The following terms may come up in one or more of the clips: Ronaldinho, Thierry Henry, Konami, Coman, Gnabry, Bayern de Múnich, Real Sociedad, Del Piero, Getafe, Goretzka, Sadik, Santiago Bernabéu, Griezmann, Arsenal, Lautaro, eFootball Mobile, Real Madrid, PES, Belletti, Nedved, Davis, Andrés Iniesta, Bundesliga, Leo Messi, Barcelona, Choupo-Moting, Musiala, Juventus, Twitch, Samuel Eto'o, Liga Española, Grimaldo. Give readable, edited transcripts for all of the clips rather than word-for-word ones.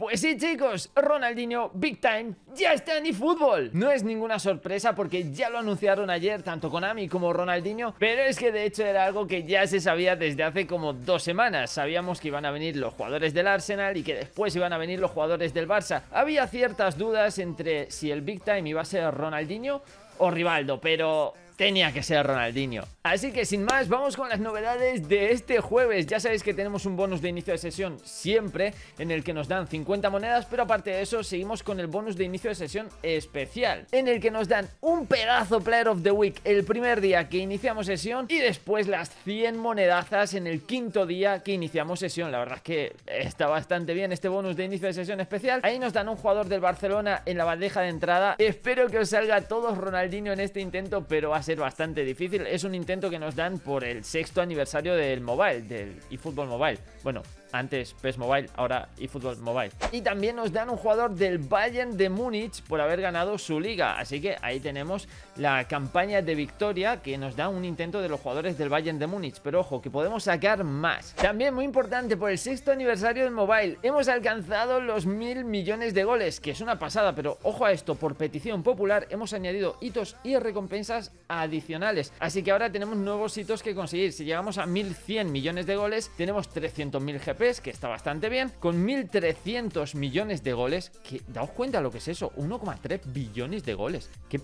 Pues sí, chicos, Ronaldinho, Big Time, ya está en eFootball. No es ninguna sorpresa porque ya lo anunciaron ayer, tanto Konami como Ronaldinho, pero es que de hecho era algo que ya se sabía desde hace como 2 semanas. Sabíamos que iban a venir los jugadores del Arsenal y que después iban a venir los jugadores del Barça. Había ciertas dudas entre si el Big Time iba a ser Ronaldinho o Grimaldo, pero tenía que ser Ronaldinho. Así que sin más, vamos con las novedades de este jueves. Ya sabéis que tenemos un bonus de inicio de sesión siempre, en el que nos dan 50 monedas, pero aparte de eso seguimos con el bonus de inicio de sesión especial, en el que nos dan un pedazo Player of the Week el primer día que iniciamos sesión y después las 100 monedazas en el quinto día que iniciamos sesión. La verdad es que está bastante bien este bonus de inicio de sesión especial. Ahí nos dan un jugador del Barcelona en la bandeja de entrada. Espero que os salga a todos Ronaldinho en este intento, pero va a ser bastante difícil. Es un intento que nos dan por el 6º aniversario del mobile, del eFootball Mobile. Bueno, antes PES Mobile, ahora eFootball Mobile. Y también nos dan un jugador del Bayern de Múnich por haber ganado su liga. Así que ahí tenemos la campaña de victoria que nos da un intento de los jugadores del Bayern de Múnich. Pero ojo, que podemos sacar más. También muy importante, por el 6º aniversario del Mobile hemos alcanzado los 1000 millones de goles, que es una pasada. Pero ojo a esto, por petición popular hemos añadido hitos y recompensas adicionales. Así que ahora tenemos nuevos hitos que conseguir. Si llegamos a 1100 millones de goles, tenemos 300.000 GP, que está bastante bien, con 1300 millones de goles, que daos cuenta lo que es eso, 1,3 billones de goles, que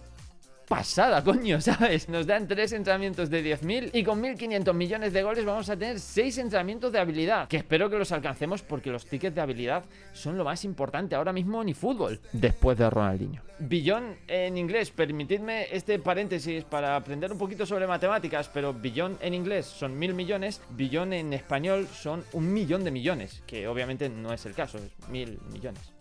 pasada, coño, ¿sabes? Nos dan 3 entrenamientos de 10.000 y con 1500 millones de goles vamos a tener 6 entrenamientos de habilidad, que espero que los alcancemos porque los tickets de habilidad son lo más importante ahora mismo en eFootball, después de Ronaldinho. Billón en inglés, permitidme este paréntesis para aprender un poquito sobre matemáticas, pero billón en inglés son 1000 millones, billón en español son 1 millón de millones, que obviamente no es el caso, es 1000 millones.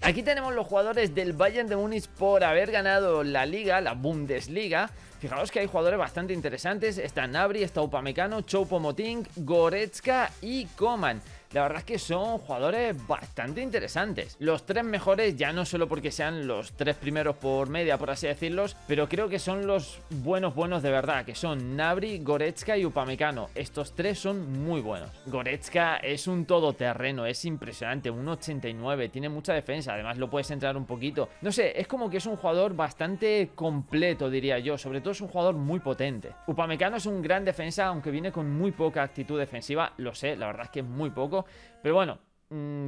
Aquí tenemos los jugadores del Bayern de Múnich por haber ganado la Liga, la Bundesliga. Fijaos que hay jugadores bastante interesantes. Está Gnabry, está Upamecano, Choupo-Moting, Goretzka y Coman. La verdad es que son jugadores bastante interesantes. Los 3 mejores, ya no solo porque sean los 3 primeros por media, por así decirlos, pero creo que son los buenos de verdad, que son Gnabry, Goretzka y Upamecano. Estos 3 son muy buenos. Goretzka es un todoterreno, es impresionante, un 89, tiene mucha defensa, además lo puedes entrar un poquito. No sé, es como que es un jugador bastante completo, diría yo, sobre todo es un jugador muy potente. Upamecano es un gran defensa, aunque viene con muy poca actitud defensiva, lo sé, la verdad es que es muy poco, pero bueno,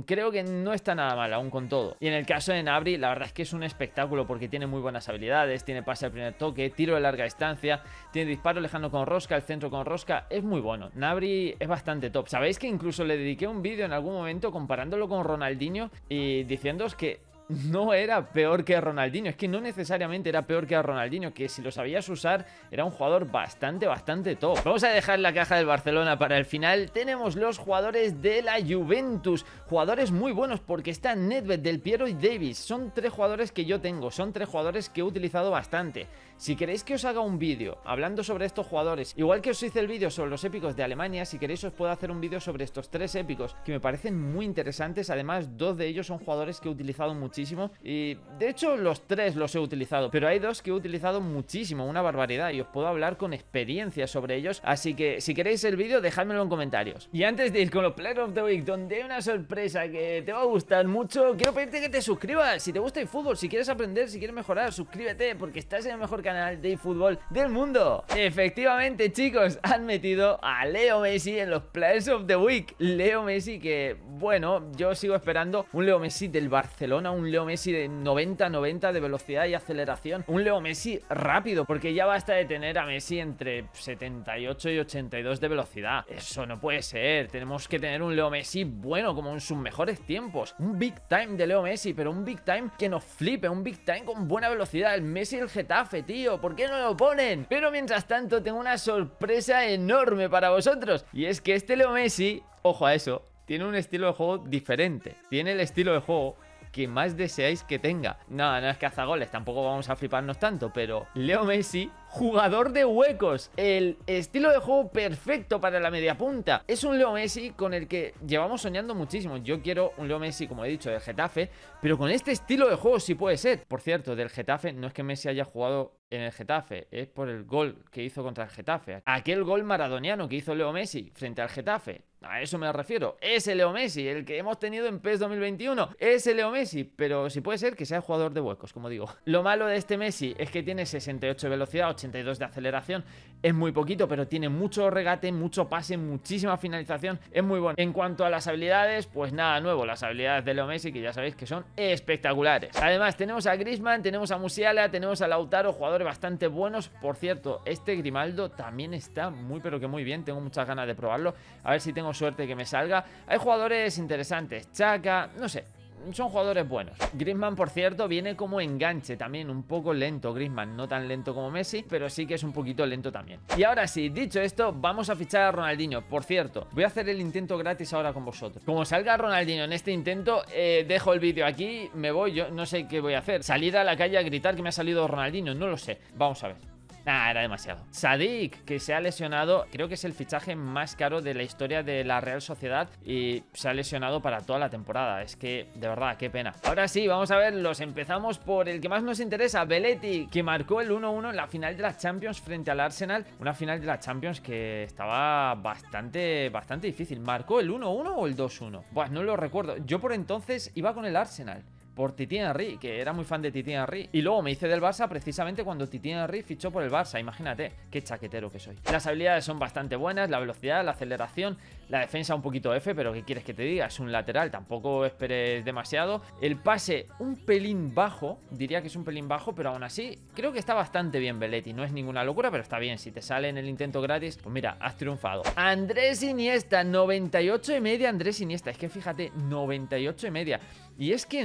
creo que no está nada mal aún con todo. Y en el caso de Gnabry, la verdad es que es un espectáculo porque tiene muy buenas habilidades, tiene pase al primer toque, tiro de larga distancia, tiene disparo lejano con rosca, el centro con rosca, es muy bueno. Gnabry es bastante top. Sabéis que incluso le dediqué un vídeo en algún momento comparándolo con Ronaldinho y diciéndoos que no era peor que Ronaldinho, es que no necesariamente era peor que Ronaldinho, que si lo sabías usar era un jugador bastante top. Vamos a dejar la caja del Barcelona para el final. Tenemos los jugadores de la Juventus, jugadores muy buenos porque están Nedved, Del Piero y Davis. Son 3 jugadores que yo tengo, son 3 jugadores que he utilizado bastante. Si queréis que os haga un vídeo hablando sobre estos jugadores, igual que os hice el vídeo sobre los épicos de Alemania, si queréis os puedo hacer un vídeo sobre estos 3 épicos que me parecen muy interesantes. Además, 2 de ellos son jugadores que he utilizado muchísimo. Y de hecho los 3 los he utilizado, pero hay 2 que he utilizado muchísimo, una barbaridad, y os puedo hablar con experiencia sobre ellos. Así que si queréis el vídeo, dejádmelo en comentarios. Y antes de ir con los Player of the Week, donde hay una sorpresa que te va a gustar mucho, quiero pedirte que te suscribas. Si te gusta eFootball, si quieres aprender, si quieres mejorar, suscríbete porque estás en el mejor canal de eFootball del mundo. Efectivamente, chicos, han metido a Leo Messi en los Players of the Week. Leo Messi que, bueno, yo sigo esperando un Leo Messi del Barcelona, un Leo Messi de 90-90 de velocidad y aceleración, un Leo Messi rápido, porque ya basta de tener a Messi entre 78 y 82 de velocidad. Eso no puede ser. Tenemos que tener un Leo Messi bueno, como en sus mejores tiempos, un Big Time de Leo Messi, pero un Big Time que nos flipe, un Big Time con buena velocidad, el Messi del Getafe, tío, ¿por qué no lo ponen? Pero mientras tanto tengo una sorpresa enorme para vosotros, y es que este Leo Messi, ojo a eso, tiene un estilo de juego diferente, tiene el estilo de juego que más deseáis que tenga. No, no es cazagoles, tampoco vamos a fliparnos tanto, pero Leo Messi jugador de huecos, el estilo de juego perfecto para la media punta. Es un Leo Messi con el que llevamos soñando muchísimo. Yo quiero un Leo Messi, como he dicho, del Getafe, pero con este estilo de juego sí puede ser. Por cierto, del Getafe, no es que Messi haya jugado en el Getafe, es por el gol que hizo contra el Getafe. Aquel gol maradoniano que hizo Leo Messi frente al Getafe. A eso me refiero. Ese Leo Messi, el que hemos tenido en PES 2021. Ese Leo Messi, pero si puede ser que sea jugador de huecos, como digo. Lo malo de este Messi es que tiene 68 de velocidad, 82 de aceleración. Es muy poquito, pero tiene mucho regate, mucho pase, muchísima finalización. Es muy bueno. En cuanto a las habilidades, pues nada nuevo. Las habilidades de Leo Messi, que ya sabéis que son espectaculares. Además, tenemos a Griezmann, tenemos a Musiala, tenemos a Lautaro, jugadores bastante buenos. Por cierto, este Grimaldo también está muy, pero que muy bien. Tengo muchas ganas de probarlo. A ver si tengo suerte que me salga. Hay jugadores interesantes. Chaka, no sé. Son jugadores buenos. Griezmann, por cierto, viene como enganche también, un poco lento Griezmann, no tan lento como Messi, pero sí que es un poquito lento también. Y ahora sí, dicho esto, vamos a fichar a Ronaldinho. Por cierto, voy a hacer el intento gratis ahora con vosotros. Como salga Ronaldinho en este intento, dejo el vídeo aquí, me voy, yo no sé qué voy a hacer. Salir a la calle a gritar que me ha salido Ronaldinho, no lo sé. Vamos a ver. Nah, era demasiado. Sadik, que se ha lesionado, creo que es el fichaje más caro de la historia de la Real Sociedad y se ha lesionado para toda la temporada. Es que, de verdad, qué pena. Ahora sí, vamos a verlos. Empezamos por el que más nos interesa, Belletti, que marcó el 1-1 en la final de la Champions frente al Arsenal. Una final de la Champions que estaba bastante difícil. ¿Marcó el 1-1 o el 2-1? Pues no lo recuerdo. Yo por entonces iba con el Arsenal. Por Thierry Henry, que era muy fan de Thierry Henry. Y luego me hice del Barça precisamente cuando Thierry Henry fichó por el Barça. Imagínate, qué chaquetero que soy. Las habilidades son bastante buenas, la velocidad, la aceleración, la defensa un poquito F, pero ¿qué quieres que te diga? Es un lateral, tampoco esperes demasiado. El pase un pelín bajo, diría que es un pelín bajo, pero aún así creo que está bastante bien Belletti. No es ninguna locura, pero está bien. Si te sale en el intento gratis, pues mira, has triunfado. Andrés Iniesta, 98,5 Andrés Iniesta. Es que fíjate, 98,5. Y es que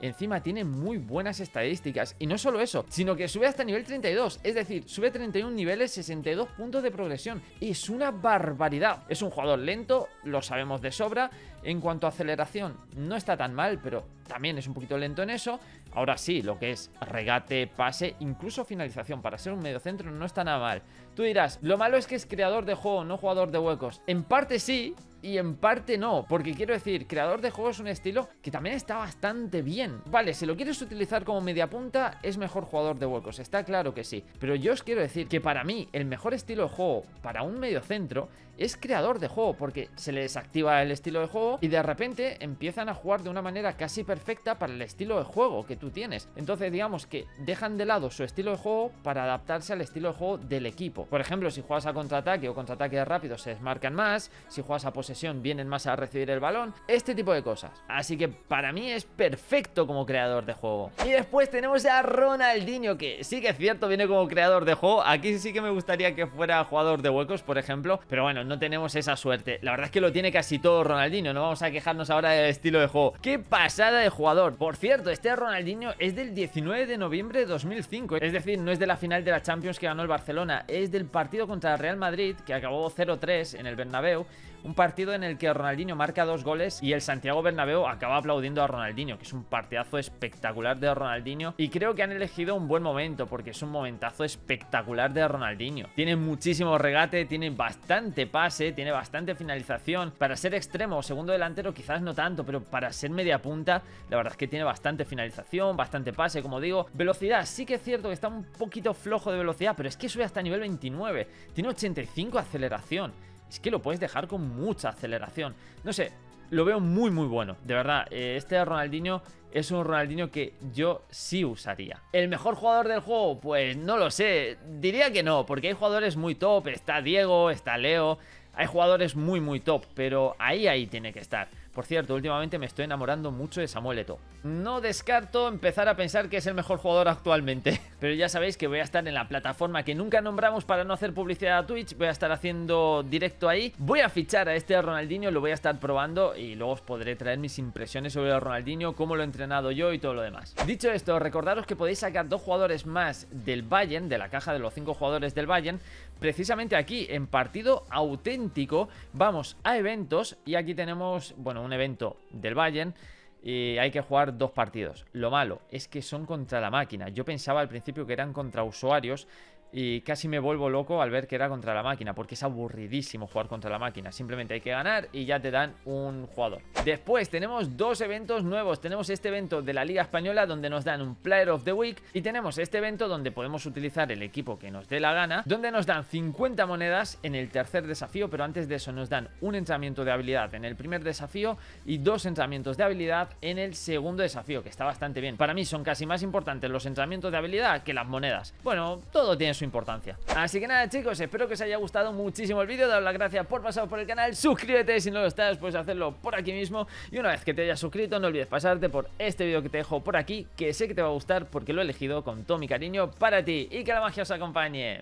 encima tiene muy buenas estadísticas. Y no solo eso, sino que sube hasta nivel 32. Es decir, sube 31 niveles, 62 puntos de progresión. Es una barbaridad. Es un jugador lento, lo sabemos de sobra. En cuanto a aceleración, no está tan mal, pero también es un poquito lento en eso. Ahora sí, lo que es regate, pase, incluso finalización, para ser un mediocentro no está nada mal. Tú dirás, lo malo es que es creador de juego, no jugador de huecos. En parte sí y en parte no, porque quiero decir, creador de juego es un estilo que también está bastante bien. Vale, si lo quieres utilizar como mediapunta, es mejor jugador de huecos, está claro que sí. Pero yo os quiero decir que para mí el mejor estilo de juego para un mediocentro es creador de juego, porque se les activa el estilo de juego y de repente empiezan a jugar de una manera casi perfecta para el estilo de juego que tú tienes. Entonces digamos que dejan de lado su estilo de juego para adaptarse al estilo de juego del equipo. Por ejemplo, si juegas a contraataque o contraataque rápido, se desmarcan más. Si juegas a posesión, vienen más a recibir el balón. Este tipo de cosas. Así que para mí es perfecto como creador de juego. Y después tenemos a Ronaldinho, que sí que es cierto, viene como creador de juego. Aquí sí que me gustaría que fuera jugador de huecos, por ejemplo. Pero bueno, no tenemos esa suerte. La verdad es que lo tiene casi todo Ronaldinho. No vamos a quejarnos ahora del estilo de juego. ¡Qué pasada de jugador! Por cierto, este Ronaldinho es del 19 de noviembre de 2005. Es decir, no es de la final de la Champions que ganó el Barcelona. Es del partido contra el Real Madrid, que acabó 0-3 en el Bernabéu. Un partido en el que Ronaldinho marca 2 goles y el Santiago Bernabéu acaba aplaudiendo a Ronaldinho, que es un partidazo espectacular de Ronaldinho. Y creo que han elegido un buen momento, porque es un momentazo espectacular de Ronaldinho. Tiene muchísimo regate, tiene bastante pase, tiene bastante finalización. Para ser extremo o segundo delantero quizás no tanto, pero para ser media punta, la verdad es que tiene bastante finalización, bastante pase, como digo. Velocidad, sí que es cierto que está un poquito flojo de velocidad, pero es que sube hasta nivel 29. Tiene 85 aceleración. Es que lo puedes dejar con mucha aceleración. No sé, lo veo muy muy bueno. De verdad, este Ronaldinho es un Ronaldinho que yo sí usaría. ¿El mejor jugador del juego? Pues no lo sé. Diría que no, porque hay jugadores muy top. Está Diego, está Leo. Hay jugadores muy muy top, pero ahí tiene que estar. Por cierto, últimamente me estoy enamorando mucho de Samuel Eto'o. No descarto empezar a pensar que es el mejor jugador actualmente. Pero ya sabéis que voy a estar en la plataforma que nunca nombramos para no hacer publicidad a Twitch. Voy a estar haciendo directo ahí. Voy a fichar a este Ronaldinho, lo voy a estar probando y luego os podré traer mis impresiones sobre el Ronaldinho, cómo lo he entrenado yo y todo lo demás. Dicho esto, recordaros que podéis sacar 2 jugadores más del Bayern, de la caja de los 5 jugadores del Bayern. Precisamente aquí, en partido auténtico, vamos a eventos y aquí tenemos, bueno, un evento del Bayern y hay que jugar 2 partidos. Lo malo es que son contra la máquina. Yo pensaba al principio que eran contra usuarios Y casi me vuelvo loco al ver que era contra la máquina, porque es aburridísimo jugar contra la máquina. Simplemente hay que ganar y ya te dan un jugador. Después tenemos dos eventos nuevos. Tenemos este evento de la Liga Española donde nos dan un Player of the Week. Y tenemos este evento donde podemos utilizar el equipo que nos dé la gana, donde nos dan 50 monedas en el tercer desafío. Pero antes de eso nos dan un entrenamiento de habilidad en el primer desafío y dos entrenamientos de habilidad en el segundo desafío, que está bastante bien. Para mí son casi más importantes los entrenamientos de habilidad que las monedas. Bueno, todo tiene su importancia. Así que nada, chicos, espero que os haya gustado muchísimo el vídeo. Daros las gracias por pasaros por el canal. Suscríbete si no lo estás, puedes hacerlo por aquí mismo. Y una vez que te hayas suscrito, no olvides pasarte por este vídeo que te dejo por aquí, que sé que te va a gustar porque lo he elegido con todo mi cariño para ti. Y que la magia os acompañe.